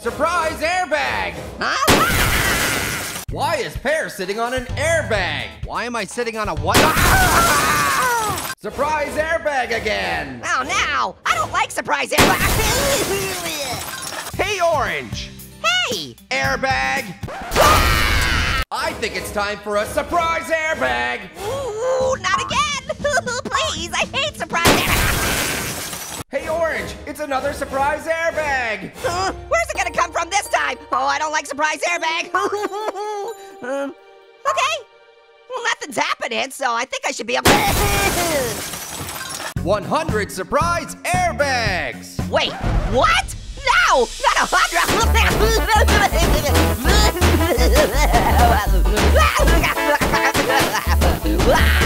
Surprise airbag! Huh? Why is Pear sitting on an airbag? Why am I sitting on a what? Surprise airbag again! Oh no! I don't like surprise airbag! Hey, Orange! Hey! Airbag! I think it's time for a surprise airbag! Ooh, not again! Please, I hate surprise airbags! Hey, Orange! It's another surprise airbag! Where's it gonna come from this time? Oh, I don't like surprise airbag! Okay! Well, nothing's happening, so I think I should be up. 100 surprise airbags! Wait, what? No, not 100!